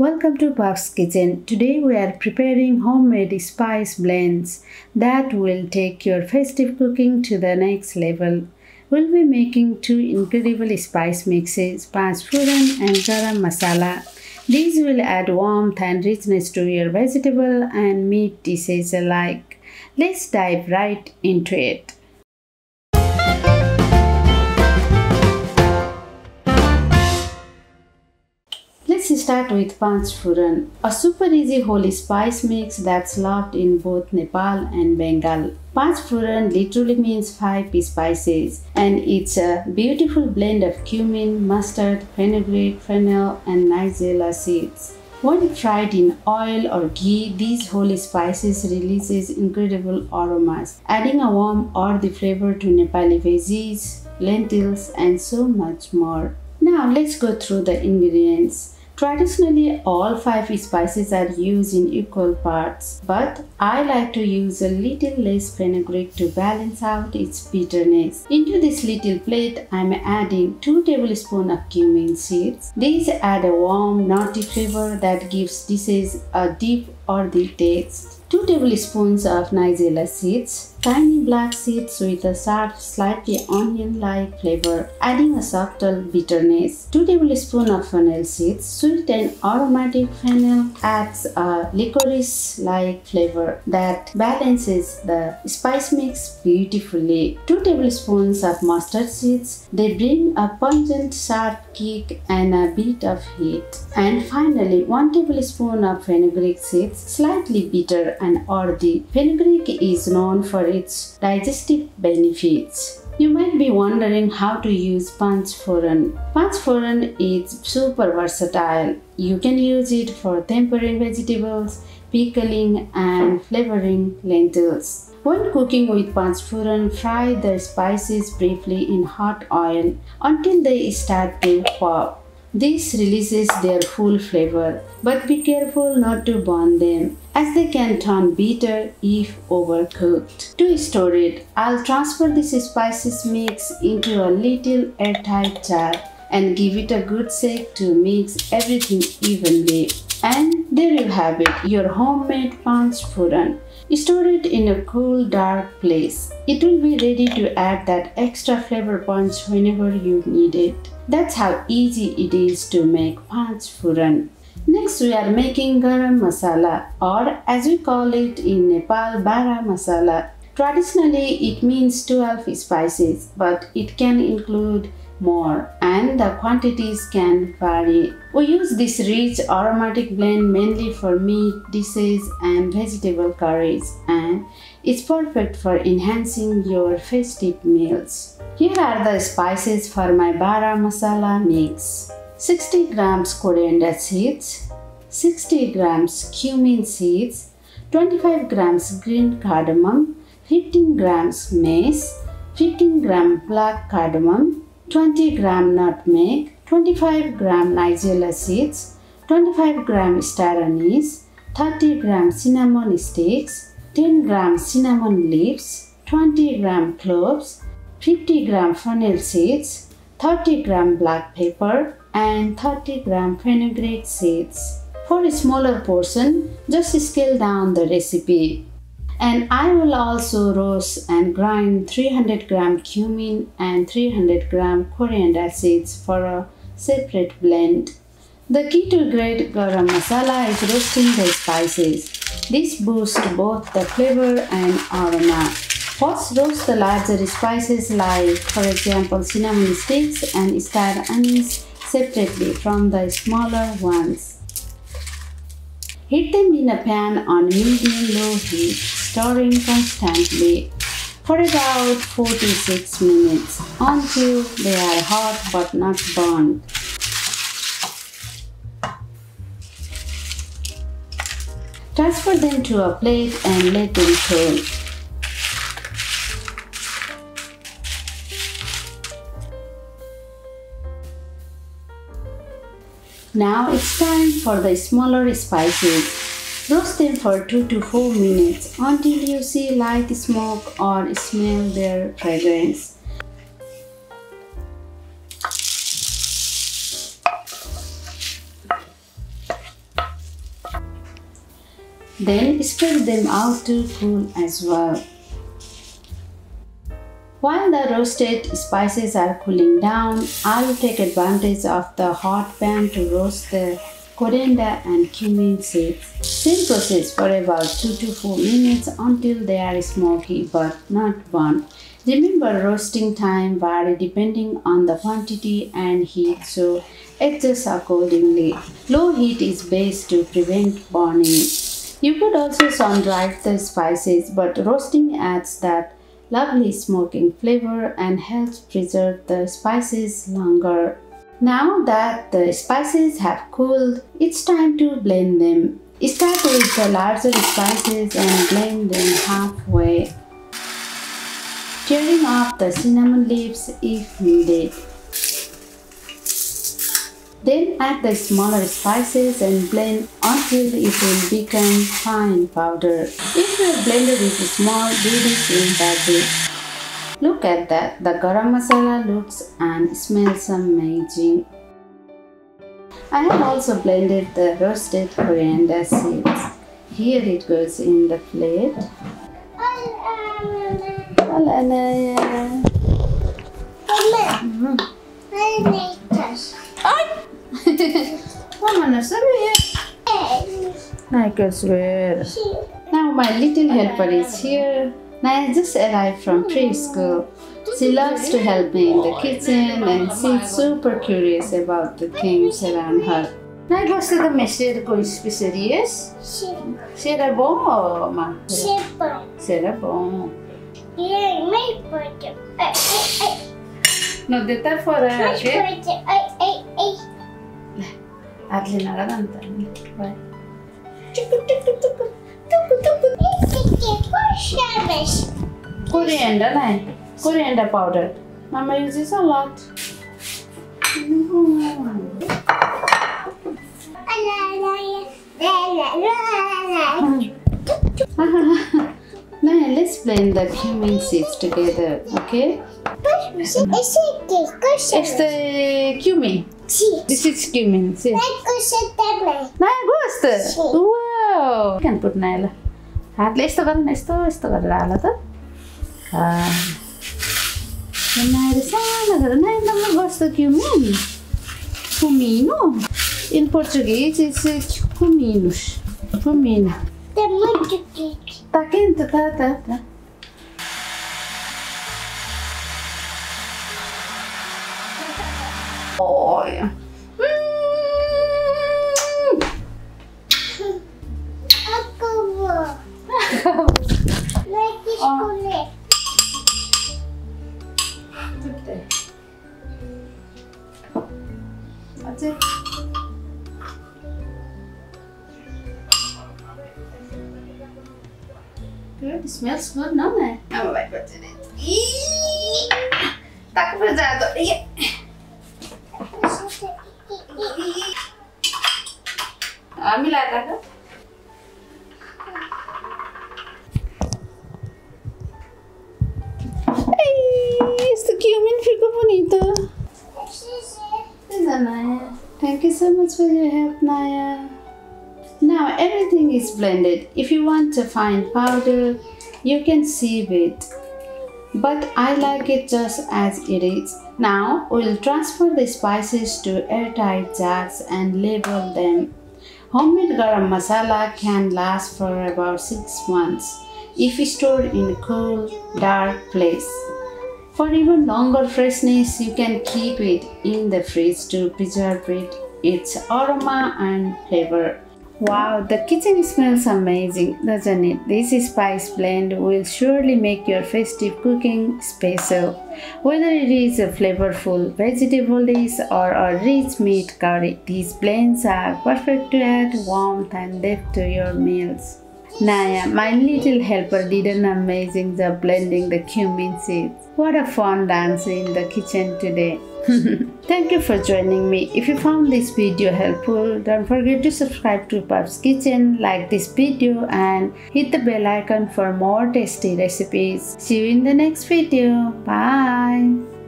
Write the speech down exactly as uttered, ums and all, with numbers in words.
Welcome to Pabs Kitchen. Today we are preparing homemade spice blends that will take your festive cooking to the next level. We'll be making two incredible spice mixes, Panch Phoron and garam masala. These will add warmth and richness to your vegetable and meat dishes alike. Let's dive right into it. Let's start with Panch Phoron, a super easy holy spice mix that's loved in both Nepal and Bengal. Panch Phoron literally means five spices, and it's a beautiful blend of cumin, mustard, fenugreek, fennel, and nigella seeds. When fried in oil or ghee, these holy spices releases incredible aromas, adding a warmth or the flavor to Nepali veggies, lentils, and so much more. Now let's go through the ingredients. Traditionally, all five spices are used in equal parts, but I like to use a little less fenugreek to balance out its bitterness. Into this little plate, I'm adding two tablespoons of cumin seeds. These add a warm, nutty flavor that gives dishes a deep earthy taste. two tablespoons of nigella seeds, tiny black seeds with a sharp, slightly onion-like flavor, adding a subtle bitterness. two tablespoons of fennel seeds, sweet and aromatic fennel adds a licorice-like flavor that balances the spice mix beautifully. two tablespoons of mustard seeds, they bring a pungent, sharp kick and a bit of heat. And finally, one tablespoon of fenugreek seeds, slightly bitter and earthy. Fenugreek is known for its digestive benefits. You might be wondering how to use Panch Phoron. Panch Phoron is super versatile. You can use it for tempering vegetables, pickling, and flavoring lentils. When cooking with Panch Phoron, fry the spices briefly in hot oil until they start to pop. This releases their full flavor, but be careful not to burn them, as they can turn bitter if overcooked. To store it, I'll transfer this spices mix into a little airtight jar and give it a good shake to mix everything evenly. And there you have it, your homemade Panch Phoron. Store it in a cool, dark place. It will be ready to add that extra flavor punch whenever you need it. That's how easy it is to make Panch Phoron. Next, we are making garam masala, or as we call it in Nepal, bara masala. Traditionally, it means twelve spices, but it can include more, and the quantities can vary. We use this rich aromatic blend mainly for meat dishes and vegetable curries, and it's perfect for enhancing your festive meals. Here are the spices for my bara masala mix: sixty grams coriander seeds, sixty grams cumin seeds, twenty-five grams green cardamom, fifteen grams mace, fifteen grams black cardamom, twenty gram nutmeg, twenty-five gram nigella seeds, twenty-five gram star anise, thirty gram cinnamon sticks, ten gram cinnamon leaves, twenty gram cloves, fifty gram fennel seeds, thirty gram black pepper, and thirty gram fenugreek seeds. For a smaller portion, just scale down the recipe. And I will also roast and grind three hundred gram cumin and three hundred gram coriander seeds for a separate blend. The key to great garam masala is roasting the spices. This boosts both the flavor and aroma. First, roast the larger spices like, for example, cinnamon sticks and star anise separately from the smaller ones. Heat them in a pan on medium-low heat, stirring constantly for about four to six minutes until they are hot but not burned. Transfer them to a plate and let them cool. Now it's time for the smaller spices. Roast them for two to four minutes until you see light smoke or smell their fragrance. Then spread them out to cool as well. While the roasted spices are cooling down, I will take advantage of the hot pan to roast the coriander and cumin seeds. Same process for about two to four minutes until they are smoky but not burnt. Remember, roasting time varies depending on the quantity and heat, so adjust accordingly. Low heat is best to prevent burning. You could also sun-dry the spices, but roasting adds that lovely smoking flavor and helps preserve the spices longer. Now that the spices have cooled, it's time to blend them. Start with the larger spices and blend them halfway, tearing off the cinnamon leaves if needed. Then add the smaller spices and blend until it will become fine powder. If your blender is small, do this in batches. Look at that, the garam masala looks and smells amazing. I have also blended the roasted coriander seeds. Here it goes in the plate. Hola, Naya. Mama, I need this. I can swear. Now my little helper is here. Naya just arrived from preschool. She loves to help me in the kitchen and she's super curious about the things around her. Naya, what's the message going to be serious? Será bom, mamãe? Será bom. No, de tal fora, okay? Hazle nada tanta. Vale. Coriander, right? Coriander powder. Mama uses a lot. Now let's blend the cumin seeds together, okay? It's the cumin. Sí. This is cumin. Sí. Naya, gusta. Sí. Wow. You can put Naya. Hatle esto con esto, esto con la lata. Ah. Naya, sana, Naya, no me gusta cumin. Cumino. In Portuguese, it's cuminos. Cumino. Está muito quente. Está quente, tá, tá, tá. Oh, yeah. Mm. Oh. That's it. Good, it smells good, no? I oh my God, it is. Tá com pesado. I'm glad. Hey, it's the cumin fico bonito. Naya, thank you so much for your help, Naya. Now everything is blended. If you want a fine powder, you can sieve it, but I like it just as it is. Now we'll transfer the spices to airtight jars and label them. Homemade garam masala can last for about six months if stored in a cool, dark place. For even longer freshness, you can keep it in the fridge to preserve it, its aroma and flavor. Wow, the kitchen smells amazing, doesn't it? This spice blend will surely make your festive cooking special. Whether it is a flavorful vegetable dish or a rich meat curry, these blends are perfect to add warmth and depth to your meals. Naya, my little helper, did an amazing job blending the cumin seeds. What a fun dance in the kitchen today. Thank you for joining me. If you found this video helpful, don't forget to subscribe to Pabs Kitchen, like this video and hit the bell icon for more tasty recipes. See you in the next video. Bye.